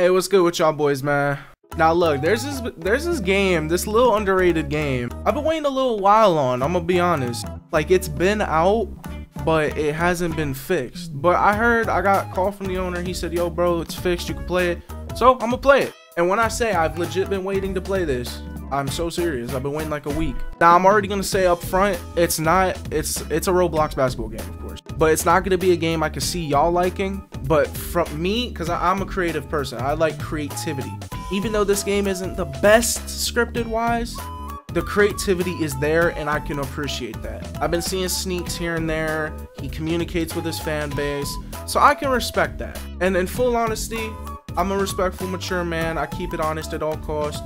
Hey, what's good with y'all boys, man? Now look, there's this game, this little underrated game. I've been waiting a little while on, I'm gonna be honest. Like, it's been out, but it hasn't been fixed. But I got a call from the owner. He said, yo, bro, it's fixed, you can play it. So I'm gonna play it. And when I say I've legit been waiting to play this, I'm so serious. I've been waiting like a week. Now I'm already gonna say up front, it's a Roblox basketball game, of course, but it's not gonna be a game I can see y'all liking. But from me, cause I'm a creative person, I like creativity. Even though this game isn't the best scripted wise, the creativity is there and I can appreciate that. I've been seeing sneaks here and there. He communicates with his fan base, so I can respect that. And in full honesty, I'm a respectful, mature man. I keep it honest at all costs.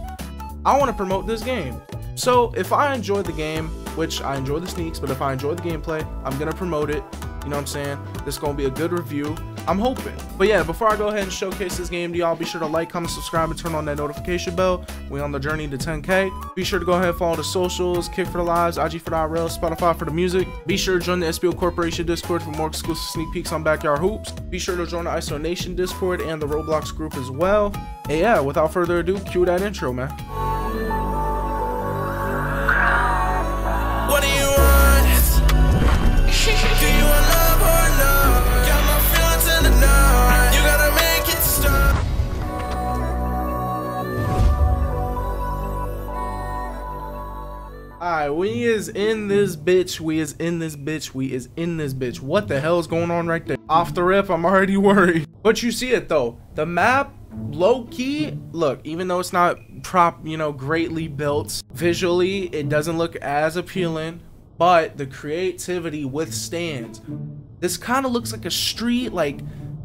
I want to promote this game. So if I enjoy the game, which I enjoy the sneaks, but if I enjoy the gameplay, I'm going to promote it. You know what I'm saying? This is going to be a good review, I'm hoping. But yeah, before I go ahead and showcase this game to y'all, be sure to like, comment, subscribe, and turn on that notification bell. We on the journey to 10K. Be sure to go ahead and follow the socials, Kick for the Lives, IG for the IRL, Spotify for the music. Be sure to join the SBO Corporation Discord for more exclusive sneak peeks on Backyard Hoops. Be sure to join the ISO Nation Discord and the Roblox group as well. And yeah, without further ado, cue that intro, man. What do you want? Do you want love or no? Got my feelings in the night. You gotta make it stop. Alright, we is in this bitch. What the hell is going on right there? Off the rip, I'm already worried. But you see it though. The map, low-key, look, even though it's not greatly built visually, it doesn't look as appealing, but the creativity withstands. This kind of looks like a street, like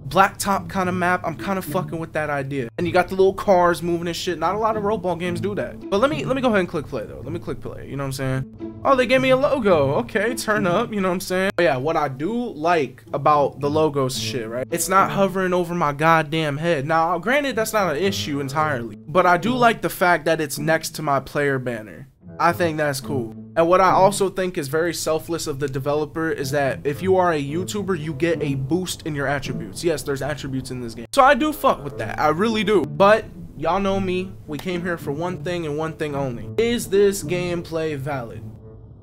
blacktop kind of map. I'm kind of fucking with that idea. And you got the little cars moving and shit. Not a lot of Roblox games do that. But let me go ahead and click play though. Let me click play, you know what I'm saying? Oh, they gave me a logo. Okay, turn up, you know what I'm saying? But yeah, what I do like about the logos shit, right? It's not hovering over my goddamn head. Now, granted, that's not an issue entirely, but I do like the fact that it's next to my player banner. I think that's cool. And what I also think is very selfless of the developer is that if you are a YouTuber, you get a boost in your attributes. Yes, there's attributes in this game. So I do fuck with that. I really do. But y'all know me. We came here for one thing and one thing only. Is this gameplay valid?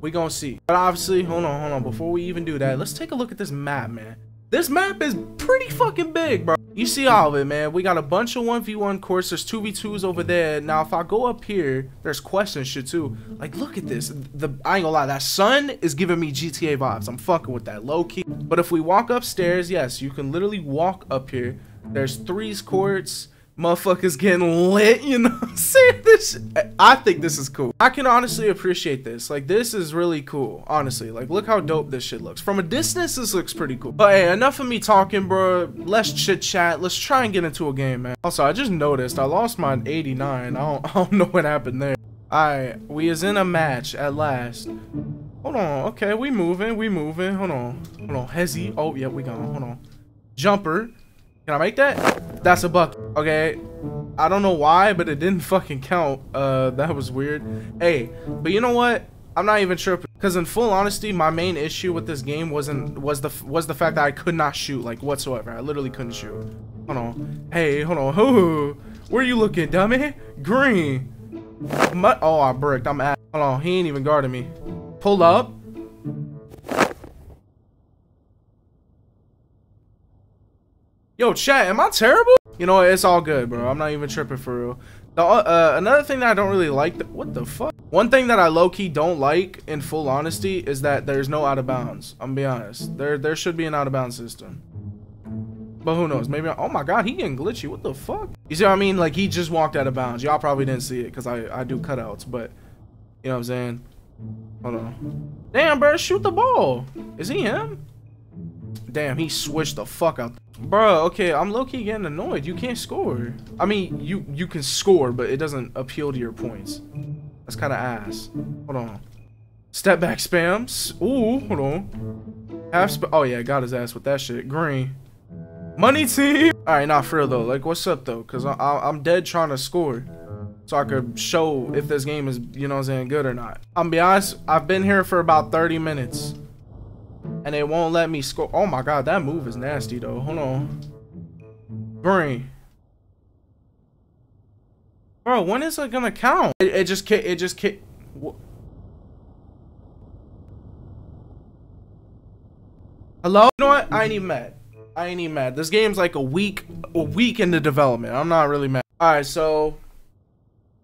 We gonna see. But obviously, hold on. Before we even do that, let's take a look at this map, man. This map is pretty fucking big, bro. You see all of it, man. We got a bunch of 1v1 courts. There's 2v2s over there. Now, if I go up here, there's question shit too. Like, look at this. I ain't gonna lie, that sun is giving me GTA vibes. I'm fucking with that, low key. But if we walk upstairs, yes, you can literally walk up here. There's 3s courts. Motherfuckers getting lit, you know what I'm saying? This, I think this is cool. I can honestly appreciate this. Like, this is really cool, honestly. Like, look how dope this shit looks. From a distance, this looks pretty cool. But hey, enough of me talking, bro. Let's chit chat. Let's try and get into a game, man. Also, I just noticed I lost my 89. I don't know what happened there. Alright, we is in a match at last. Hold on. Okay, we moving. Hold on. Hezzy. Oh, yeah, we gone. Hold on. Jumper. Can I make that? That's a buck. Okay, I don't know why, but it didn't fucking count. That was weird. Hey, but you know what? I'm not even tripping. Cause in full honesty, my main issue with this game was the fact that I could not shoot like whatsoever. I literally couldn't shoot. Hold on. Hey, hold on. Who? Where you looking, dummy? Green. Oh, I bricked. I'm at. Hold on. He ain't even guarding me. Pull up. Yo, chat, am I terrible? You know, it's all good, bro. I'm not even tripping for real. Another thing that I don't really like, what the fuck? One thing that I low-key don't like, in full honesty, is that there's no out-of-bounds. I'm gonna be honest. There should be an out-of-bounds system. But who knows? Maybe, oh my god, he getting glitchy. What the fuck? You see what I mean? Like, he just walked out of bounds. Y'all probably didn't see it, because I do cutouts, but, you know what I'm saying? Hold on. Damn, bro, shoot the ball. Is he him? Damn, he switched the fuck out. Bro, okay, I'm low-key getting annoyed. You can't score. I mean, you can score, but it doesn't appeal to your points. That's kind of ass. Hold on. Step back spams. Ooh, hold on. Oh, yeah, got his ass with that shit. Green. Money team. All right, not for real, though. Like, what's up, though? Because I'm dead trying to score. So I could show if this game is, you know what I'm saying, good or not. I'm gonna be honest, I've been here for about 30 minutes. And they won't let me score. Oh my god, that move is nasty though. Hold on. Green. Bro, when is it gonna count? It just Hello? You know what? I ain't even mad. I ain't even mad. This game's like a week into development. I'm not really mad. Alright, so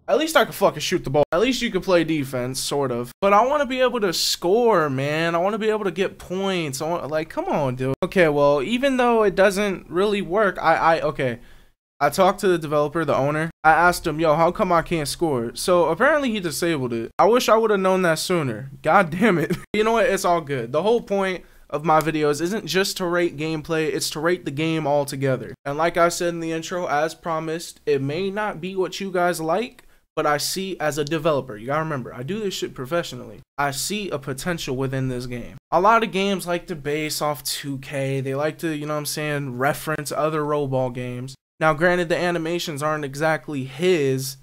at least I can fucking shoot the ball. At least you can play defense, sort of. But I want to be able to score, man. I want to be able to get points. I want, like, come on, dude. Okay, well, even though it doesn't really work, I talked to the developer, the owner. I asked him, yo, how come I can't score? So apparently he disabled it. I wish I would have known that sooner. God damn it. You know what? It's all good. The whole point of my videos isn't just to rate gameplay, it's to rate the game altogether. And like I said in the intro, as promised, it may not be what you guys like, but I see, as a developer, you gotta remember, I do this shit professionally. I see a potential within this game. A lot of games like to base off 2K. They like to, you know what I'm saying, reference other Roblox games. Now, granted, the animations aren't exactly his.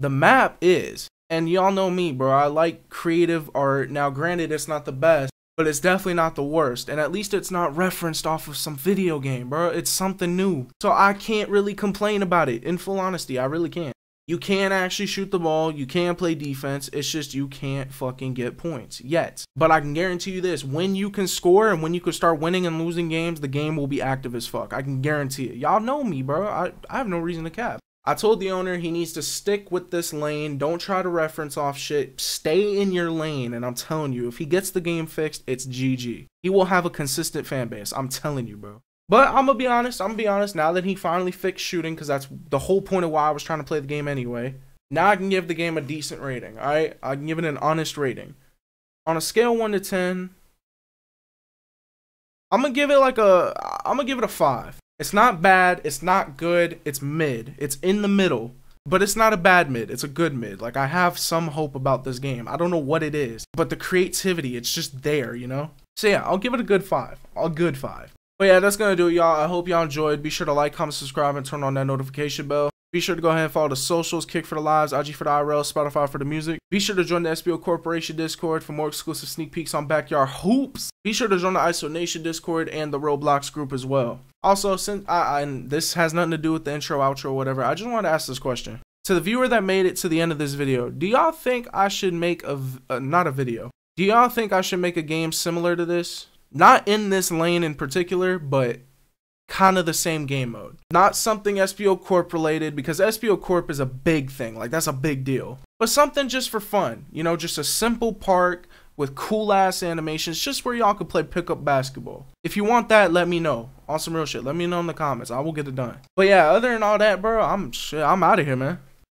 The map is. And y'all know me, bro. I like creative art. Now, granted, it's not the best, but it's definitely not the worst. And at least it's not referenced off of some video game, bro. It's something new. So I can't really complain about it. In full honesty, I really can't. You can actually shoot the ball, you can play defense, it's just you can't fucking get points yet. But I can guarantee you this, when you can score and when you can start winning and losing games, the game will be active as fuck. I can guarantee it. Y'all know me, bro. I have no reason to cap. I told the owner he needs to stick with this lane. Don't try to reference off shit. Stay in your lane. And I'm telling you, if he gets the game fixed, it's GG. He will have a consistent fan base. I'm telling you, bro. But I'm gonna be honest, now that he finally fixed shooting, because that's the whole point of why I was trying to play the game anyway, now I can give the game a decent rating, alright? I can give it an honest rating. On a scale 1 to 10, I'm gonna give it a 5. It's not bad, it's not good, it's mid. It's in the middle. But it's not a bad mid, it's a good mid. Like, I have some hope about this game. I don't know what it is, but the creativity, it's just there, you know? So yeah, I'll give it a good 5. A good 5. But yeah, that's going to do it, y'all. I hope y'all enjoyed. Be sure to like, comment, subscribe, and turn on that notification bell. Be sure to go ahead and follow the socials, Kick for the Lives, IG for the IRL, Spotify for the music. Be sure to join the SBO Corporation Discord for more exclusive sneak peeks on Backyard Hoops. Be sure to join the ISO Nation Discord and the Roblox group as well. Also, since and this has nothing to do with the intro, outro, or whatever, I just wanted to ask this question. To the viewer that made it to the end of this video, do y'all think I should make do y'all think I should make a game similar to this? Not in this lane in particular, but kind of the same game mode. Not something SBO Corp related, because SBO Corp is a big thing. Like, that's a big deal. But something just for fun. You know, just a simple park with cool-ass animations, just where y'all could play pickup basketball. If you want that, let me know. On some real shit, let me know in the comments. I will get it done. But yeah, other than all that, bro, I'm out of here, man.